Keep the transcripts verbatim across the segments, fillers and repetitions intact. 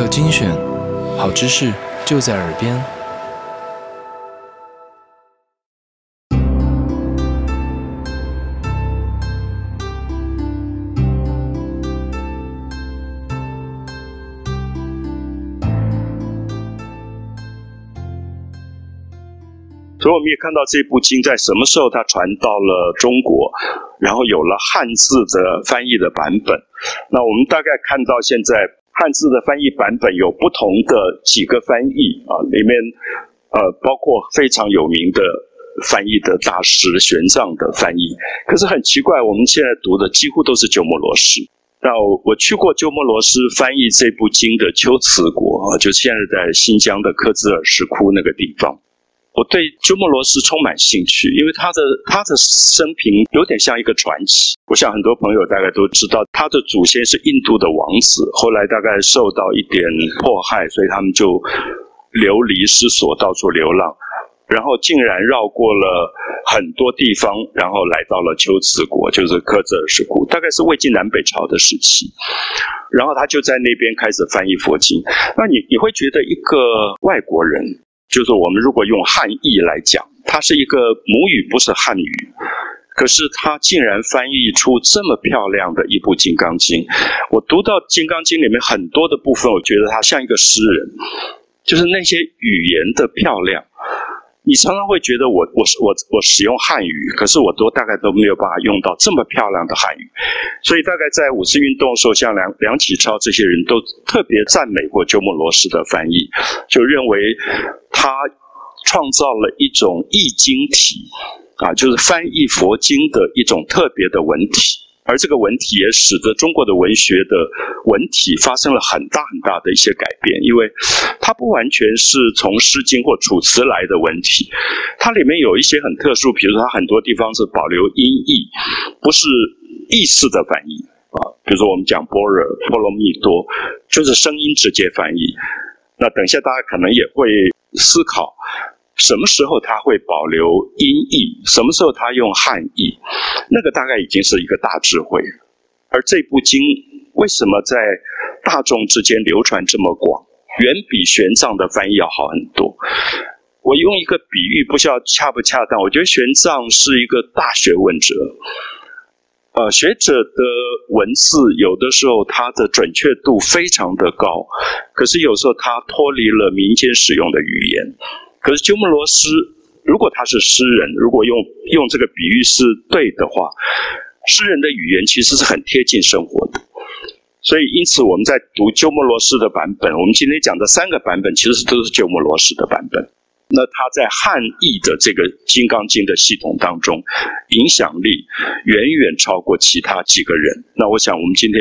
Q 精选，好知识就在耳边。所以我们也看到这部经在什么时候它传到了中国，然后有了汉字的翻译的版本。那我们大概看到现在汉字的翻译版本有不同的几个翻译啊，里面呃包括非常有名的翻译的大师玄奘的翻译。可是很奇怪，我们现在读的几乎都是鸠摩罗什。那我去过鸠摩罗什翻译这部经的龟兹国啊，就现在在新疆的克孜尔石窟那个地方。我对鸠摩罗什充满兴趣，因为他的他的生平有点像一个传奇。我想很多朋友大概都知道，他的祖先是印度的王子，后来大概受到一点迫害，所以他们就流离失所，到处流浪，然后竟然绕过了很多地方，然后来到了龟兹国，就是克孜尔石窟，大概是魏晋南北朝的时期。然后他就在那边开始翻译佛经。那你你会觉得一个外国人，就是我们如果用汉译来讲，他是一个母语不是汉语，可是他竟然翻译出这么漂亮的一部金刚经。我读到金刚经里面很多的部分，我觉得他像一个诗人，就是那些语言的漂亮。你常常会觉得我我我我使用汉语，可是我都大概都没有办法用到这么漂亮的汉语。所以大概在五四运动的时候，像梁梁启超这些人都特别赞美过鸠摩罗什的翻译，就认为他创造了一种译经体啊，就是翻译佛经的一种特别的文体。而这个文体也使得中国的文学的文体发生了很大很大的一些改变，因为它不完全是从《诗经》或《楚辞》来的文体，它里面有一些很特殊，比如说它很多地方是保留音译，不是意思的翻译啊。比如说我们讲般若、波罗蜜多，就是声音直接翻译。那等一下大家可能也会思考，什么时候他会保留音译，什么时候他用汉译，那个大概已经是一个大智慧。而这部经为什么在大众之间流传这么广，远比玄奘的翻译要好很多。我用一个比喻，不知道恰不恰当，我觉得玄奘是一个大学问者。呃，学者的文字有的时候它的准确度非常的高，可是有时候它脱离了民间使用的语言。可是鸠摩罗什，如果他是诗人，如果用用这个比喻是对的话，诗人的语言其实是很贴近生活的。所以因此我们在读鸠摩罗什的版本，我们今天讲的三个版本其实都是鸠摩罗什的版本。那他在汉译的这个《金刚经》的系统当中，影响力远远超过其他几个人。那我想我们今天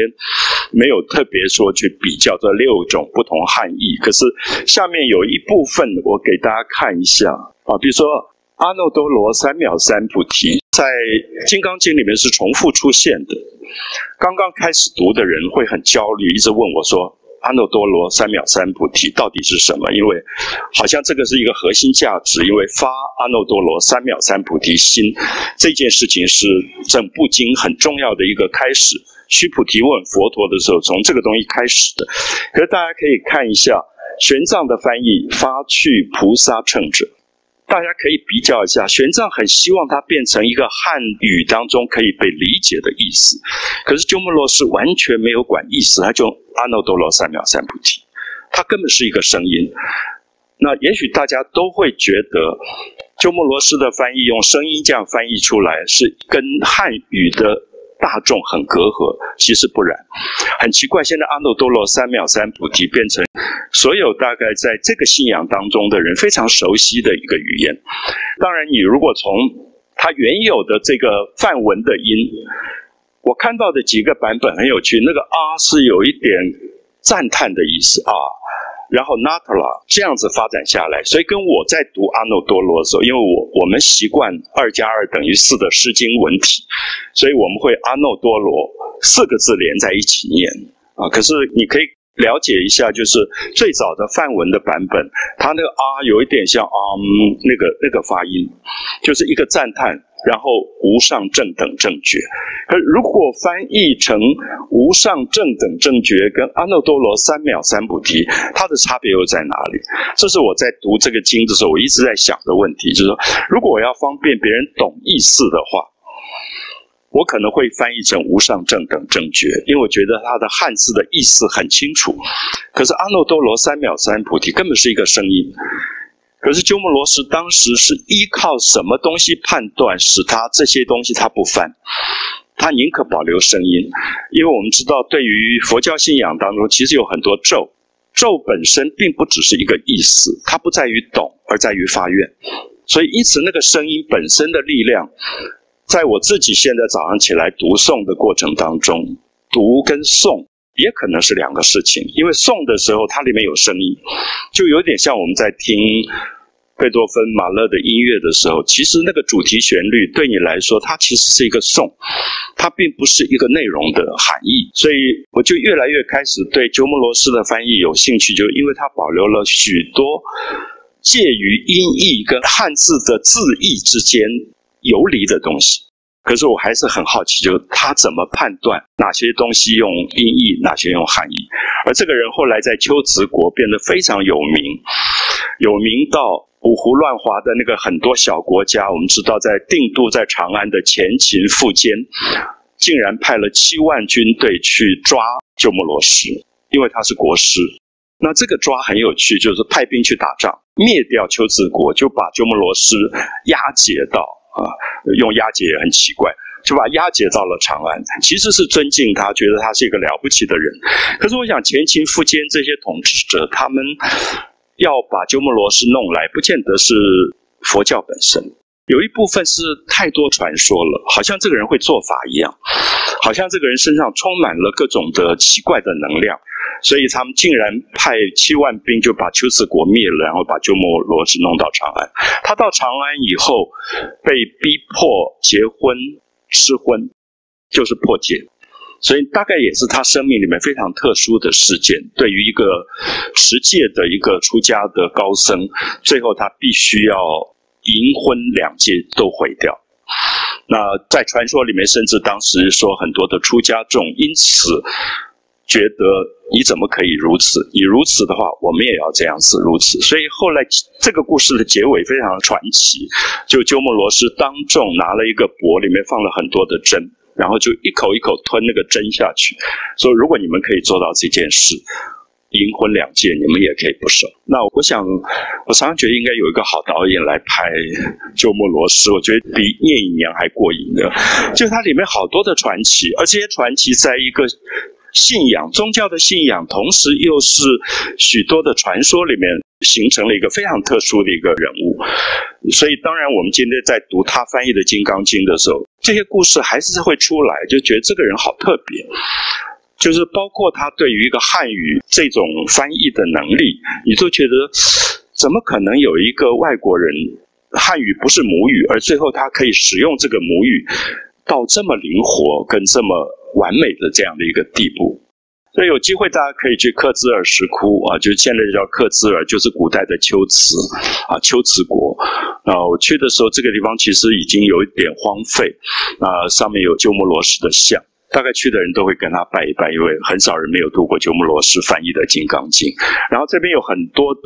没有特别说去比较这六种不同汉译，可是下面有一部分我给大家看一下啊，比如说阿耨多罗三藐三菩提，在《金刚经》里面是重复出现的。刚刚开始读的人会很焦虑，一直问我说阿耨多罗三藐三菩提到底是什么？因为好像这个是一个核心价值，因为发阿耨多罗三藐三菩提心这件事情是整部经很重要的一个开始。须菩提问佛陀的时候，从这个东西开始的。可是大家可以看一下玄奘的翻译，发去菩萨乘者。大家可以比较一下，玄奘很希望它变成一个汉语当中可以被理解的意思，可是鸠摩罗什完全没有管意思，他就阿耨多罗三藐三菩提，它根本是一个声音。那也许大家都会觉得鸠摩罗什的翻译用声音这样翻译出来是跟汉语的大众很隔阂，其实不然。很奇怪，现在阿耨多罗三藐三菩提变成所有大概在这个信仰当中的人非常熟悉的一个语言。当然你如果从它原有的这个梵文的音，我看到的几个版本很有趣，那个啊是有一点赞叹的意思啊，然后 natala 这样子发展下来。所以跟我在读阿耨多罗的时候，因为我我们习惯二加二等于四的诗经文体，所以我们会阿耨多罗四个字连在一起念啊。可是你可以了解一下，就是最早的梵文的版本，它那个啊有一点像啊、嗯、那个那个发音，就是一个赞叹，然后无上正等正觉。而如果翻译成无上正等正觉跟阿耨多罗三藐三菩提，它的差别又在哪里？这是我在读这个经的时候我一直在想的问题，就是说如果我要方便别人懂意思的话，我可能会翻译成无上正等正觉，因为我觉得它的汉字的意思很清楚。可是阿耨多罗三藐三菩提根本是一个声音。可是鸠摩罗什当时是依靠什么东西判断，使他这些东西他不翻，他宁可保留声音。因为我们知道，对于佛教信仰当中，其实有很多咒，咒本身并不只是一个意思，它不在于懂，而在于发愿。所以因此那个声音本身的力量，在我自己现在早上起来读诵的过程当中，读跟诵也可能是两个事情，因为诵的时候它里面有声音，就有点像我们在听贝多芬、马勒的音乐的时候，其实那个主题旋律对你来说它其实是一个颂，它并不是一个内容的含义。所以我就越来越开始对鸠摩罗什的翻译有兴趣，就因为它保留了许多介于音译跟汉字的字义之间游离的东西。可是我还是很好奇，就是他怎么判断哪些东西用音译，哪些用汉译。而这个人后来在龟兹国变得非常有名，有名到五胡乱华的那个很多小国家，我们知道在定都在长安的前秦苻坚，竟然派了七万军队去抓鸠摩罗什，因为他是国师。那这个抓很有趣，就是派兵去打仗，灭掉龟兹国，就把鸠摩罗什押解到啊，用押解也很奇怪，就把押解到了长安，其实是尊敬他，觉得他是一个了不起的人。可是我想前秦苻坚这些统治者，他们要把鸠摩罗什弄来，不见得是佛教本身，有一部分是太多传说了，好像这个人会做法一样，好像这个人身上充满了各种的奇怪的能量，所以他们竟然派七万兵就把龟兹国灭了，然后把鸠摩罗什弄到长安。他到长安以后被逼迫结婚失婚，就是破戒，所以大概也是他生命里面非常特殊的事件。对于一个持戒的一个出家的高僧，最后他必须要淫婚两戒都毁掉。那在传说里面，甚至当时说很多的出家众因此觉得你怎么可以如此？你如此的话，我们也要这样子如此。所以后来这个故事的结尾非常传奇，就鸠摩罗什当众拿了一个钵，里面放了很多的针，然后就一口一口吞那个针下去，说如果你们可以做到这件事，淫婚两戒你们也可以不守。那我想我常常觉得应该有一个好导演来拍鸠摩罗什，我觉得比《聂隐娘》还过瘾的，就它里面好多的传奇，而这些传奇在一个信仰宗教的信仰同时又是许多的传说里面形成了一个非常特殊的一个人物。所以当然我们今天在读他翻译的《金刚经》的时候，这些故事还是会出来，就觉得这个人好特别，就是包括他对于一个汉语这种翻译的能力，你都觉得怎么可能有一个外国人汉语不是母语，而最后他可以使用这个母语到这么灵活跟这么完美的这样的一个地步。所以有机会大家可以去克孜尔石窟啊，就现在叫克孜尔，就是古代的龟兹啊，龟兹国。啊，我去的时候这个地方其实已经有一点荒废，啊，上面有鸠摩罗什的像，大概去的人都会跟他拜一拜，因为很少人没有读过鸠摩罗什翻译的《金刚经》。然后这边有很多的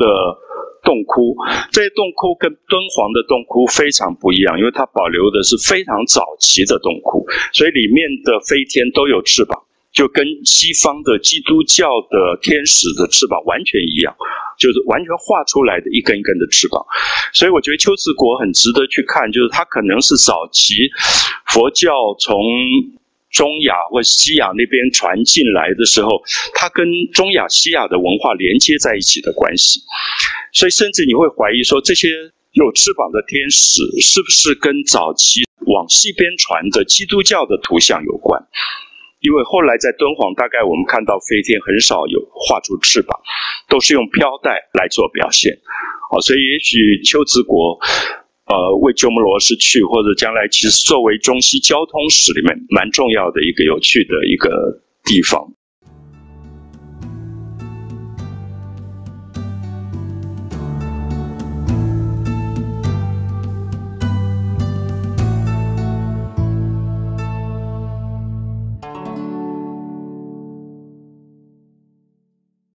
洞窟，这些洞窟跟敦煌的洞窟非常不一样，因为它保留的是非常早期的洞窟，所以里面的飞天都有翅膀，就跟西方的基督教的天使的翅膀完全一样，就是完全画出来的一根一根的翅膀。所以我觉得龟兹国很值得去看，就是它可能是早期佛教从中亚或西亚那边传进来的时候，它跟中亚西亚的文化连接在一起的关系。所以甚至你会怀疑说，这些有翅膀的天使是不是跟早期往西边传的基督教的图像有关，因为后来在敦煌大概我们看到飞天很少有画出翅膀，都是用飘带来做表现。所以也许龟兹国呃，为鸠摩罗什去，或者将来其实作为中西交通史里面蛮重要的一个有趣的一个地方。